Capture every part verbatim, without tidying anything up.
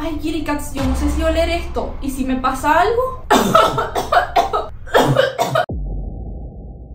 Ay, Kitty Cats, yo no sé si oler esto. ¿Y si me pasa algo?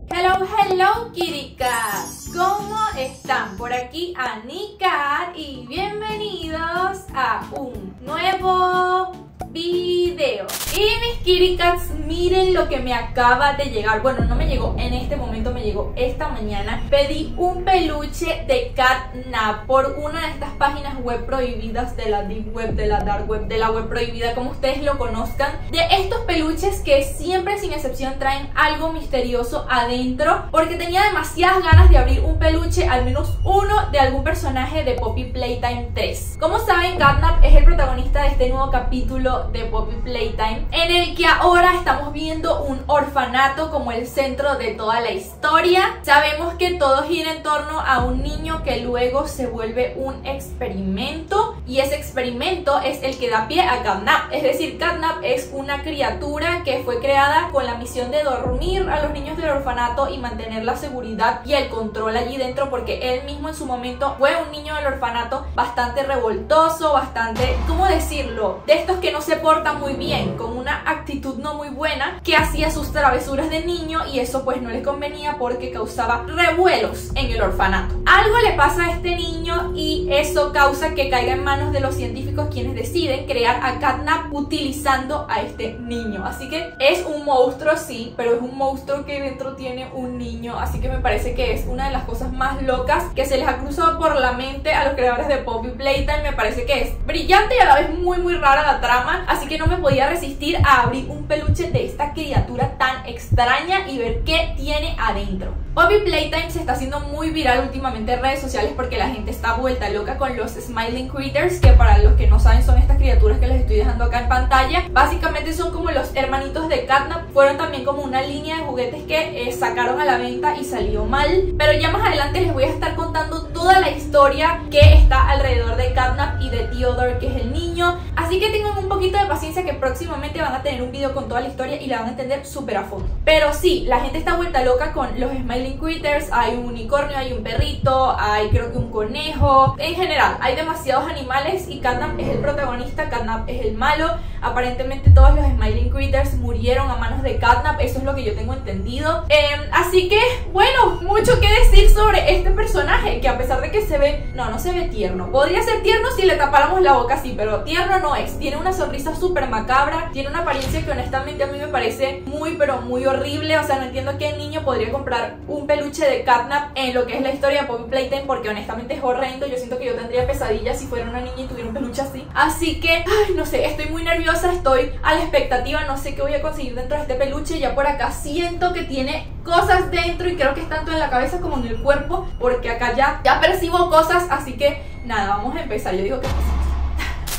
Hello, hello, Kitty Cats. ¿Cómo están? Por aquí Ani Cat y bienvenidos a un nuevo video. Y mis Kitty Cats, miren lo que me acaba de llegar. Bueno, no me llegó en este momento, me llegó esta mañana. Pedí un peluche de catnap por una de estas páginas web prohibidas, de la deep web, de la dark web, de la web prohibida, como ustedes lo conozcan. De estos peluches que siempre sin excepción traen algo misterioso adentro, porque tenía demasiadas ganas de abrir un peluche, al menos uno, de algún personaje de Poppy Playtime tres. Como saben, catnap es el protagonista de este nuevo capítulo de Poppy Playtime, en el que ahora estamos viendo un orfanato como el centro de toda la historia. Sabemos que todo gira en torno a un niño que luego se vuelve un experimento, y ese experimento es el que da pie a Catnap. Es decir, Catnap es una criatura que fue creada con la misión de dormir a los niños del orfanato y mantener la seguridad y el control allí dentro, porque él mismo en su momento fue un niño del orfanato bastante revoltoso, bastante, ¿cómo decirlo?, de estos que no se porta muy bien, con una actitud no muy buena, que hacía sus travesuras de niño, y eso pues no le convenía porque causaba revuelos en el orfanato. Algo le pasa a este niño y eso causa que caiga en manos de los científicos, quienes deciden crear a Catnap utilizando a este niño. Así que es un monstruo, sí, pero es un monstruo que dentro tiene un niño, así que me parece que es una de las cosas más locas que se les ha cruzado por la mente a los creadores de Poppy Playtime. Me parece que es brillante y a la vez muy muy rara la trama, así que no me podía resistir a abrir un peluche de esta criatura tan extraña y ver qué tiene adentro. Poppy Playtime se está haciendo muy viral últimamente en redes sociales porque la gente está vuelta loca con los Smiling Critters, que para los que no saben son estas criaturas que les estoy dejando acá en pantalla. Básicamente son como los hermanitos de Catnap, fueron también como una línea de juguetes que eh, sacaron a la venta y salió mal, pero ya más adelante les voy a estar contando toda la historia que está alrededor de Catnap y de Theodore, que es el niño. Así que tengan un poquito de paciencia, que próximamente van a tener un video con toda la historia y la van a entender súper a fondo. Pero sí, la gente está vuelta loca con los Smiling Critters. Hay un unicornio, hay un perrito, hay creo que un conejo. En general, hay demasiados animales y Catnap es el protagonista, Catnap es el malo. Aparentemente todos los Smiling Critters murieron a manos de Catnap, eso es lo que yo tengo entendido. Eh, así que, bueno, mucho que decir sobre este personaje, que a pesar de que se ve, no, no se ve tierno. Podría ser tierno si le tapáramos la boca así, pero tierno no es. Tiene una sonrisa súper macabra, tiene una apariencia que honestamente a mí me parece muy, pero muy horrible. O sea, no entiendo qué niño podría comprar un peluche de Catnap en lo que es la historia de Poppy Playtime, porque honestamente es horrendo. Yo siento que yo tendría pesadillas si fuera una niña y tuviera un peluche así. Así que, ay, no sé, estoy muy nerviosa, estoy a la expectativa, no sé qué voy a conseguir dentro de este peluche. Ya por acá siento que tiene cosas dentro y creo que es tanto en la cabeza como en el cuerpo, porque acá ya, ya percibo cosas, así que nada, vamos a empezar. Yo digo que...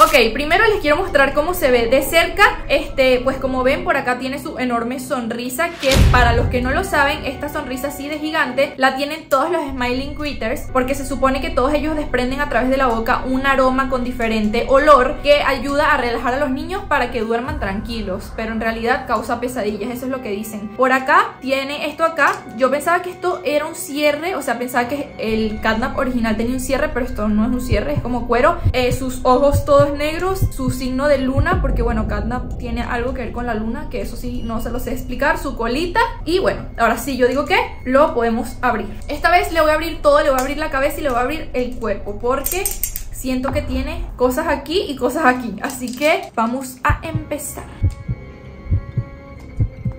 Ok, primero les quiero mostrar cómo se ve de cerca. Este, pues como ven, por acá tiene su enorme sonrisa, que para los que no lo saben, esta sonrisa así de gigante la tienen todos los Smiling Critters, porque se supone que todos ellos desprenden a través de la boca un aroma con diferente olor que ayuda a relajar a los niños para que duerman tranquilos, pero en realidad causa pesadillas, eso es lo que dicen. Por acá tiene esto acá. Yo pensaba que esto era un cierre, o sea, pensaba que el Catnap original tenía un cierre, pero esto no es un cierre, es como cuero. Eh, sus ojos todos negros, su signo de luna, porque bueno, Catnap tiene algo que ver con la luna, que eso sí no se lo sé explicar, su colita. Y bueno, ahora sí, yo digo que lo podemos abrir. Esta vez le voy a abrir todo, le voy a abrir la cabeza y le voy a abrir el cuerpo, porque siento que tiene cosas aquí y cosas aquí. Así que vamos a empezar.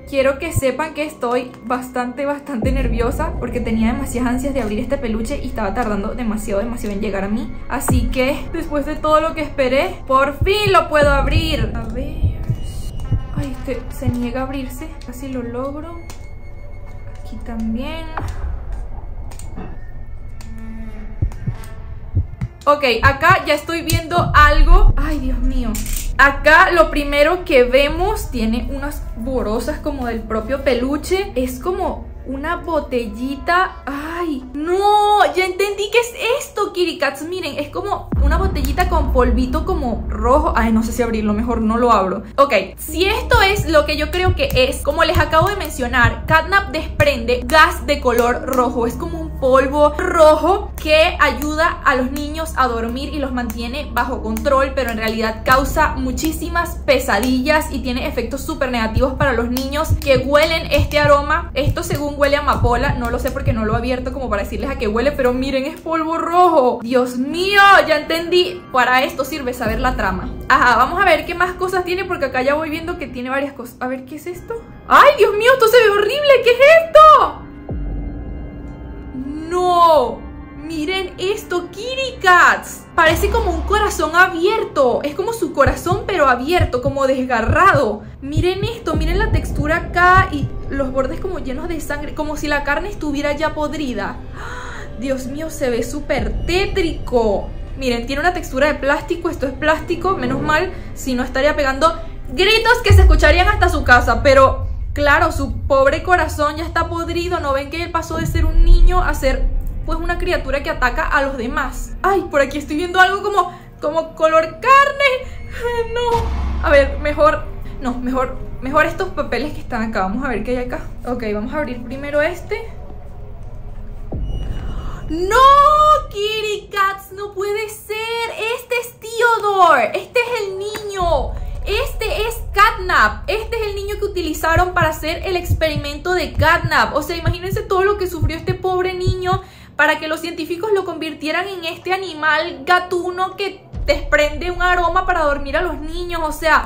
Quiero que sepan que estoy bastante, bastante nerviosa, porque tenía demasiadas ansias de abrir este peluche y estaba tardando demasiado, demasiado en llegar a mí. Así que después de todo lo que esperé, por fin lo puedo abrir. A ver... Ay, este se niega a abrirse. Casi lo logro. Aquí también. Ok, acá ya estoy viendo algo. Ay, Dios mío. Acá lo primero que vemos tiene unas borosas como del propio peluche. Es como una botellita. ¡Ay! ¡No! Ya entendí qué es esto, Kitty Cats. Miren, es como una botellita con polvito como rojo. Ay, no sé si abrirlo, mejor no lo abro. Ok, si esto es lo que yo creo que es, como les acabo de mencionar, Catnap desprende gas de color rojo. Es como un polvo rojo que ayuda a los niños a dormir y los mantiene bajo control, pero en realidad causa muchísimas pesadillas y tiene efectos súper negativos para los niños que huelen este aroma. Esto según huele a amapola, no lo sé porque no lo he abierto como para decirles a qué huele, pero miren, es polvo rojo. Dios mío, ya entendí, para esto sirve saber la trama. Ajá, vamos a ver qué más cosas tiene porque acá ya voy viendo que tiene varias cosas. A ver, ¿qué es esto? ¡Ay, Dios mío, esto se ve horrible! ¿Qué es esto? ¡No! Miren esto, Kitty Cats. Parece como un corazón abierto. Es como su corazón pero abierto, como desgarrado. Miren esto, miren la textura acá y los bordes como llenos de sangre, como si la carne estuviera ya podrida. Dios mío, se ve súper tétrico. Miren, tiene una textura de plástico. Esto es plástico, menos mal. Si no estaría pegando gritos que se escucharían hasta su casa, pero claro, su pobre corazón ya está podrido. ¿No ven que él pasó de ser un niño a ser pues una criatura que ataca a los demás? Ay, por aquí estoy viendo algo como, como color carne. No, a ver, mejor, no, mejor, mejor estos papeles que están acá. Vamos a ver qué hay acá. Ok, vamos a abrir primero este. ¡No! Kitty Cats, no puede ser. Este es Theodore. Este es el niño. Este es Catnap. Este es el niño que utilizaron para hacer el experimento de Catnap. O sea, imagínense todo lo que sufrió este pobre niño para que los científicos lo convirtieran en este animal gatuno que desprende un aroma para dormir a los niños. O sea,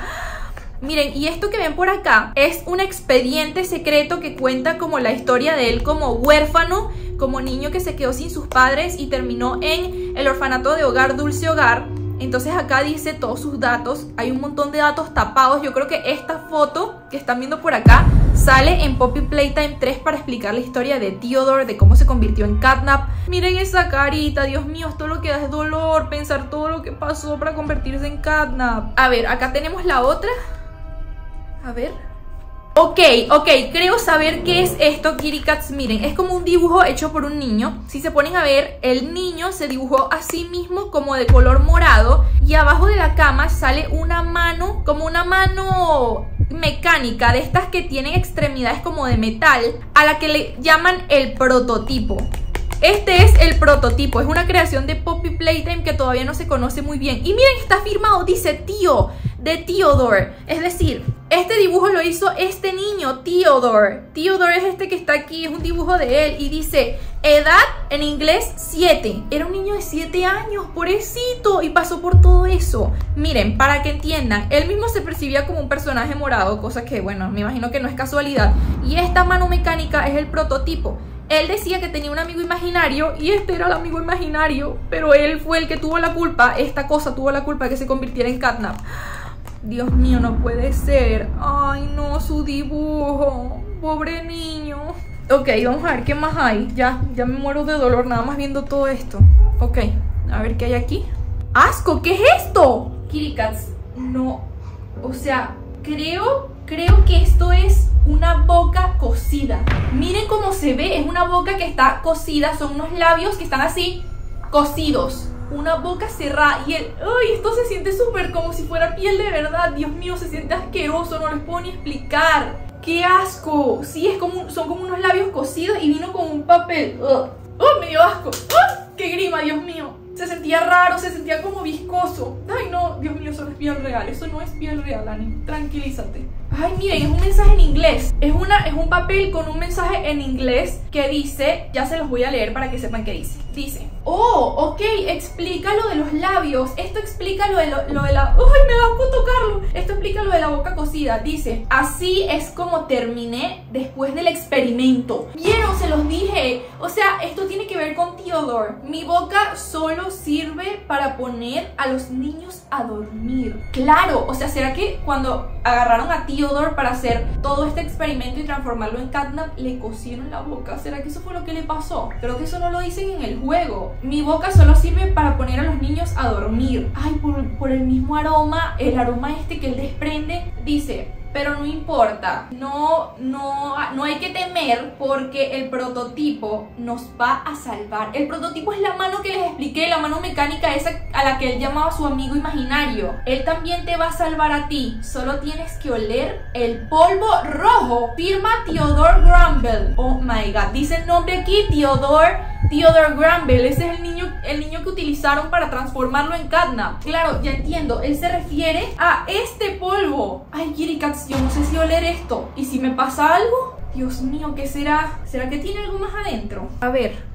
miren, y esto que ven por acá es un expediente secreto que cuenta como la historia de él como huérfano, como niño que se quedó sin sus padres y terminó en el orfanato de Hogar Dulce Hogar. Entonces acá dice todos sus datos. Hay un montón de datos tapados. Yo creo que esta foto que están viendo por acá sale en Poppy Playtime tres para explicar la historia de Theodore, de cómo se convirtió en Catnap. Miren esa carita, Dios mío, esto lo que da es dolor, pensar todo lo que pasó para convertirse en Catnap. A ver, acá tenemos la otra. A ver. Ok, ok, creo saber qué es esto, Kitty Cats. Miren, es como un dibujo hecho por un niño. Si se ponen a ver, el niño se dibujó a sí mismo como de color morado. Y abajo de la cama sale una mano, como una mano mecánica, de estas que tienen extremidades como de metal, a la que le llaman el prototipo. Este es el prototipo, es una creación de Poppy Playtime que todavía no se conoce muy bien. Y miren, está firmado, dice tío, de Theodore. Es decir, este dibujo lo hizo este niño, Theodore. Theodore es este que está aquí, es un dibujo de él. Y dice, edad en inglés siete. Era un niño de siete años, pobrecito, y pasó por todo eso. Miren, para que entiendan, él mismo se percibía como un personaje morado, cosa que, bueno, me imagino que no es casualidad. Y esta mano mecánica es el prototipo. Él decía que tenía un amigo imaginario y este era el amigo imaginario, pero él fue el que tuvo la culpa, esta cosa tuvo la culpa de que se convirtiera en Catnap. Dios mío, no puede ser. Ay, no, su dibujo. Pobre niño. Ok, vamos a ver qué más hay. Ya, ya me muero de dolor nada más viendo todo esto. Ok, a ver qué hay aquí. ¡Asco! ¿Qué es esto? Kitty Cats, no. O sea, creo, creo que esto es una boca cocida. Miren cómo se ve, es una boca que está cocida, son unos labios que están así, cocidos. Una boca cerrada y el... ¡Ay! Esto se siente súper como si fuera piel de verdad. Dios mío, se siente asqueroso, no les puedo ni explicar. ¡Qué asco! Sí, es como, son como unos labios cocidos y vino con un papel. ¡Oh! ¡Oh, me dio asco! ¡Oh! ¡Qué grima, Dios mío! Se sentía raro, se sentía como viscoso. Ay, no, Dios mío, eso no es piel real. Eso no es piel real, Ani, tranquilízate. Ay, miren, es un mensaje en inglés. Es, una, es un papel con un mensaje en inglés que dice, ya se los voy a leer para que sepan qué dice. Dice, oh, ok, explica lo de los labios. Esto explica lo de, lo, lo de la... ¡Ay, me da asco tocarlo! Esto explica lo de la boca cocida. Dice, así es como terminé después del experimento. ¿Vieron? Se los dije. O sea, esto tiene que ver con Theodore. Mi boca solo sirve para poner a los niños a dormir. Claro, o sea, ¿será que cuando agarraron a Theodore para hacer todo este experimento y transformarlo en Catnap, le cocieron la boca? ¿Será que eso fue lo que le pasó? Creo que eso no lo dicen en el juego. Mi boca solo sirve para poner a los niños a dormir. Ay, por, por el mismo aroma, el aroma este que él desprende. Dice, pero no importa, no, no, no hay que temer porque el prototipo nos va a salvar. El prototipo es la mano que les expliqué, la mano mecánica esa a la que él llamaba su amigo imaginario. Él también te va a salvar a ti, solo tienes que oler el polvo rojo. Firma Theodore Grumble. Oh my god, dice el nombre aquí, Theodore Theodore Grumble, ese es el niño, el niño que utilizaron para transformarlo en Catnap. Claro, ya entiendo, él se refiere a este polvo. Ay, Kitty Cats, yo no sé si oler esto. ¿Y si me pasa algo? Dios mío, ¿qué será? ¿Será que tiene algo más adentro? A ver,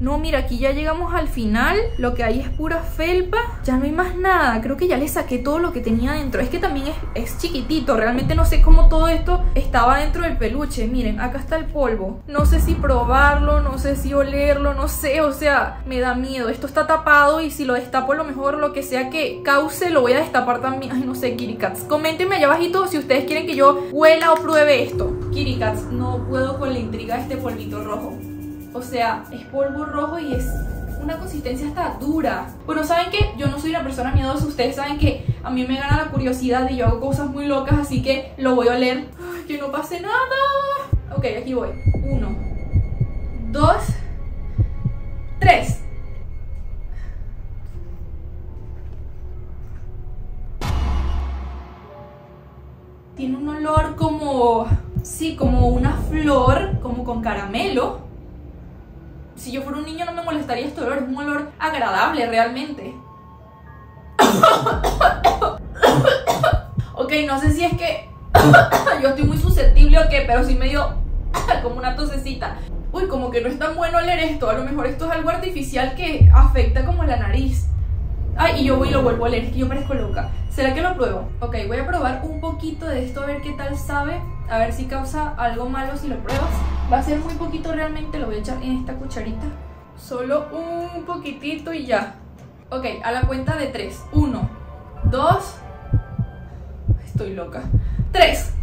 no, mira, aquí ya llegamos al final. Lo que hay es pura felpa. Ya no hay más nada, creo que ya le saqué todo lo que tenía adentro. Es que también es, es chiquitito, realmente no sé cómo todo esto estaba dentro del peluche. Miren, acá está el polvo. No sé si probarlo, no sé si olerlo, no sé, o sea, me da miedo. Esto está tapado y si lo destapo, a lo mejor lo que sea que cause lo voy a destapar también. Ay, no sé, Kitty Cats, coméntenme allá abajito si ustedes quieren que yo huela o pruebe esto. Kitty Cats, no puedo con la intriga de este polvito rojo. O sea, es polvo rojo y es una consistencia hasta dura. Bueno, ¿saben qué? Yo no soy una persona miedosa. Ustedes saben que a mí me gana la curiosidad y yo hago cosas muy locas, así que lo voy a oler. Ay, que no pase nada. Ok, aquí voy. Uno, dos, tres. Tiene un olor como... sí, como una flor, como con caramelo. Si yo fuera un niño no me molestaría este olor, es un olor agradable realmente. Ok, no sé si es que yo estoy muy susceptible o qué, pero sí me dio como una tosecita. Uy, como que no es tan bueno oler esto, a lo mejor esto es algo artificial que afecta como la nariz. Ay, y yo voy y lo vuelvo a oler, es que yo parezco loca. ¿Será que lo pruebo? Ok, voy a probar un poquito de esto a ver qué tal sabe. A ver si causa algo malo si lo pruebas. Va a ser muy poquito realmente, lo voy a echar en esta cucharita. Solo un poquitito y ya. Ok, a la cuenta de tres. Uno, dos... estoy loca. Tres.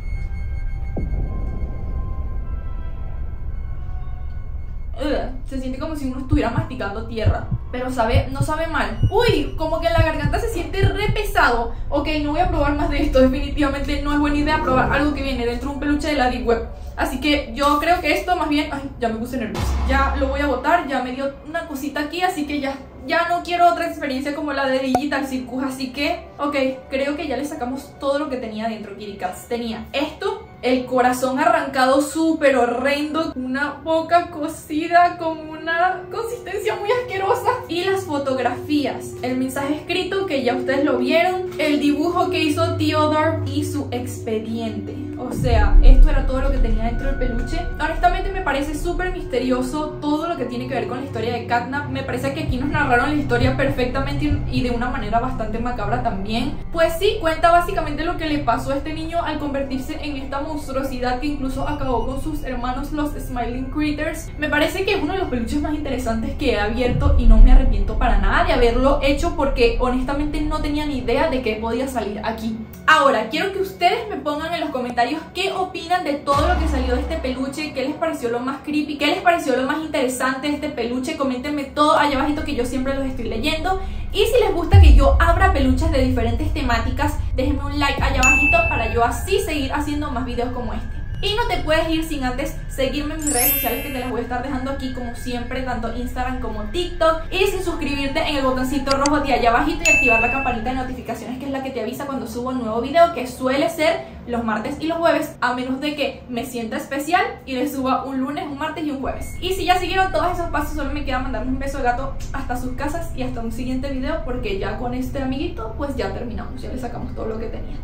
Ugh, se siente como si uno estuviera masticando tierra. Pero sabe, no sabe mal. Uy, como que en la garganta se siente re pesado. Ok, no voy a probar más de esto. Definitivamente no es buena idea probar algo que viene dentro de un peluche de la Deep Web. Así que yo creo que esto más bien... ay, ya me puse nerviosa. Ya lo voy a botar, ya me dio una cosita aquí. Así que ya, ya no quiero otra experiencia como la de Digital Circus. Así que, ok, creo que ya le sacamos todo lo que tenía dentro, Kitty Cats. Tenía esto, el corazón arrancado súper horrendo, una boca cocida con una consistencia muy asquerosa, y las fotografías, el mensaje escrito que ya ustedes lo vieron, el dibujo que hizo Theodore y su expediente. O sea, esto era todo lo que tenía dentro del peluche. Honestamente me parece súper misterioso todo lo que tiene que ver con la historia de Catnap. Me parece que aquí nos narraron la historia perfectamente y de una manera bastante macabra también. Pues sí, cuenta básicamente lo que le pasó a este niño al convertirse en esta monstruosidad que incluso acabó con sus hermanos los Smiling Critters. Me parece que es uno de los peluches más interesantes que he abierto y no me arrepiento para nada de haberlo hecho porque honestamente no tenía ni idea de que podía salir aquí. Ahora, quiero que ustedes me pongan en los comentarios qué opinan de todo lo que salió de este peluche, qué les pareció lo más creepy, qué les pareció lo más interesante de este peluche. Coméntenme todo allá abajito que yo siempre los estoy leyendo. Y si les gusta que yo abra peluches de diferentes temáticas, déjenme un like allá abajito para yo así seguir haciendo más videos como este. Y no te puedes ir sin antes seguirme en mis redes sociales que te las voy a estar dejando aquí como siempre, tanto Instagram como TikTok, y sin suscribirte en el botoncito rojo de allá abajito y activar la campanita de notificaciones, que es la que te avisa cuando subo un nuevo video, que suele ser los martes y los jueves, a menos de que me sienta especial y les suba un lunes, un martes y un jueves. Y si ya siguieron todos esos pasos, solo me queda mandarles un beso de gato hasta sus casas y hasta un siguiente video, porque ya con este amiguito pues ya terminamos, ya le sacamos todo lo que tenía.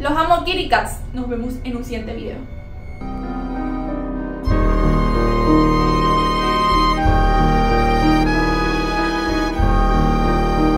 Los amo, Kitty Cats. Nos vemos en un siguiente video.